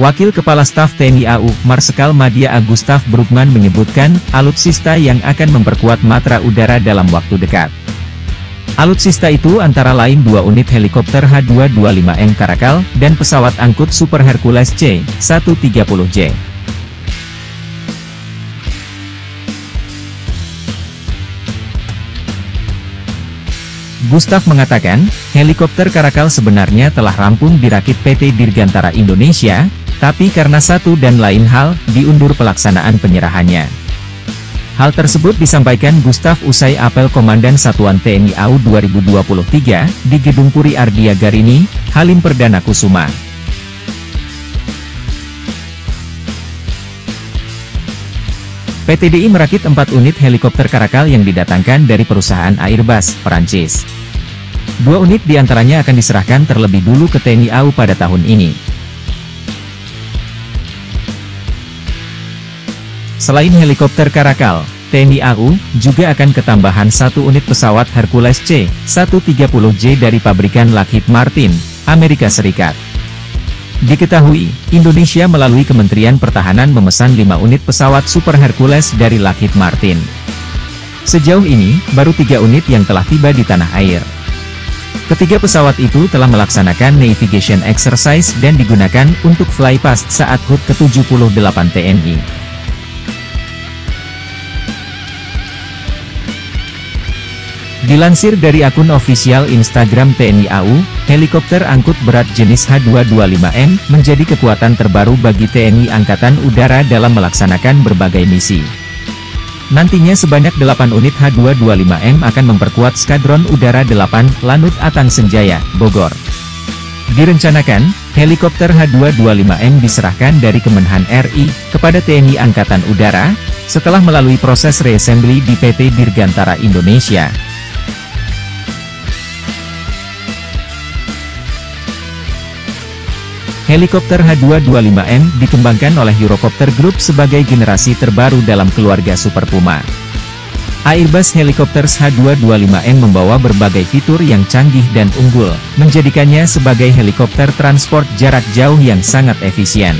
Wakil Kepala Staf TNI AU, Marsekal Madya A Gustaf Brugman menyebutkan, alutsista yang akan memperkuat matra udara dalam waktu dekat. Alutsista itu antara lain dua unit helikopter H225M Caracal, dan pesawat angkut Super Hercules C-130J. Gustaf mengatakan, helikopter Caracal sebenarnya telah rampung dirakit PT Dirgantara Indonesia, tapi karena satu dan lain hal, diundur pelaksanaan penyerahannya. Hal tersebut disampaikan Gustaf usai apel Komandan Satuan TNI AU 2023, di Gedung Puri Ardia Garini, Halim Perdana Kusuma. PTDI merakit 4 unit helikopter Caracal yang didatangkan dari perusahaan Airbus, Perancis. 2 unit diantaranya akan diserahkan terlebih dulu ke TNI AU pada tahun ini. Selain helikopter Caracal, TNI AU juga akan ketambahan 1 unit pesawat Hercules C-130J dari pabrikan Lockheed Martin, Amerika Serikat. Diketahui, Indonesia melalui Kementerian Pertahanan memesan 5 unit pesawat Super Hercules dari Lockheed Martin. Sejauh ini, baru 3 unit yang telah tiba di tanah air. Ketiga pesawat itu telah melaksanakan navigation exercise dan digunakan untuk flypast saat HUT ke-78 TNI. Dilansir dari akun ofisial Instagram TNI AU, helikopter angkut berat jenis H225M menjadi kekuatan terbaru bagi TNI Angkatan Udara dalam melaksanakan berbagai misi. Nantinya sebanyak 8 unit H225M akan memperkuat Skadron Udara 8 Lanut Atang Senjaya, Bogor. Direncanakan, helikopter H225M diserahkan dari Kemenhan RI kepada TNI Angkatan Udara, setelah melalui proses reassembly di PT Dirgantara Indonesia. Helikopter H225M dikembangkan oleh Eurocopter Group sebagai generasi terbaru dalam keluarga Super Puma. Airbus Helicopters H225M membawa berbagai fitur yang canggih dan unggul, menjadikannya sebagai helikopter transport jarak jauh yang sangat efisien.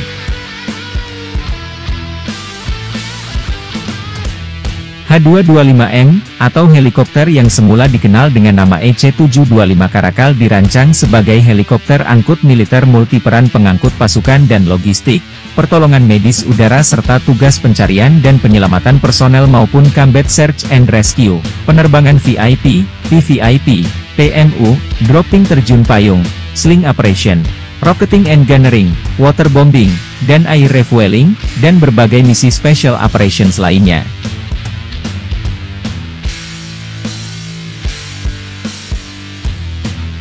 H225M, atau helikopter yang semula dikenal dengan nama EC-725 Caracal dirancang sebagai helikopter angkut militer multiperan pengangkut pasukan dan logistik, pertolongan medis udara serta tugas pencarian dan penyelamatan personel maupun combat search and rescue, penerbangan VIP, VVIP, PMU, dropping terjun payung, sling operation, rocketing and gunnering, waterbombing, dan air refueling, dan berbagai misi special operations lainnya.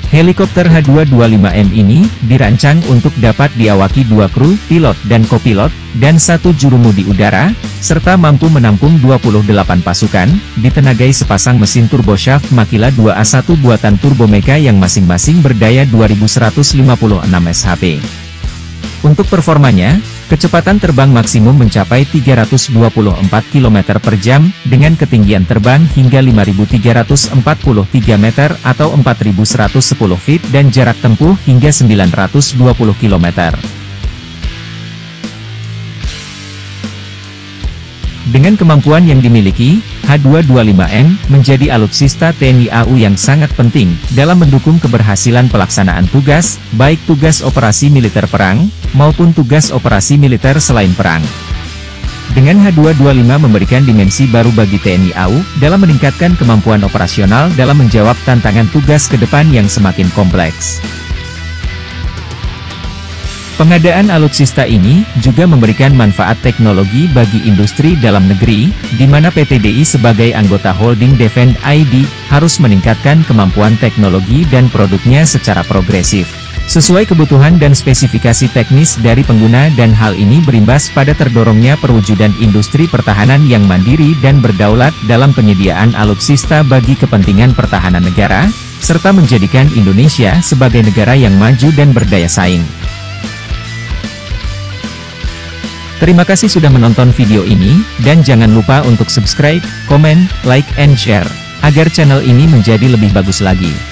Helikopter H225M ini dirancang untuk dapat diawaki 2 kru, pilot dan kopilot, dan 1 jurumudi udara, serta mampu menampung 28 pasukan, ditenagai sepasang mesin turboshaft Makila 2A1 buatan Turbomeca yang masing-masing berdaya 2156 SHP. Untuk performanya, kecepatan terbang maksimum mencapai 324 km per jam, dengan ketinggian terbang hingga 5.343 meter atau 4.110 feet dan jarak tempuh hingga 920 km. Dengan kemampuan yang dimiliki, H225M menjadi alutsista TNI AU yang sangat penting dalam mendukung keberhasilan pelaksanaan tugas, baik tugas operasi militer perang, maupun tugas operasi militer selain perang. Dengan H225 memberikan dimensi baru bagi TNI AU dalam meningkatkan kemampuan operasional dalam menjawab tantangan tugas ke depan yang semakin kompleks. Pengadaan alutsista ini juga memberikan manfaat teknologi bagi industri dalam negeri, di mana PTDI sebagai anggota Holding Defend ID harus meningkatkan kemampuan teknologi dan produknya secara progresif, sesuai kebutuhan dan spesifikasi teknis dari pengguna, dan hal ini berimbas pada terdorongnya perwujudan industri pertahanan yang mandiri dan berdaulat dalam penyediaan alutsista bagi kepentingan pertahanan negara, serta menjadikan Indonesia sebagai negara yang maju dan berdaya saing. Terima kasih sudah menonton video ini, dan jangan lupa untuk subscribe, komen, like, and share, agar channel ini menjadi lebih bagus lagi.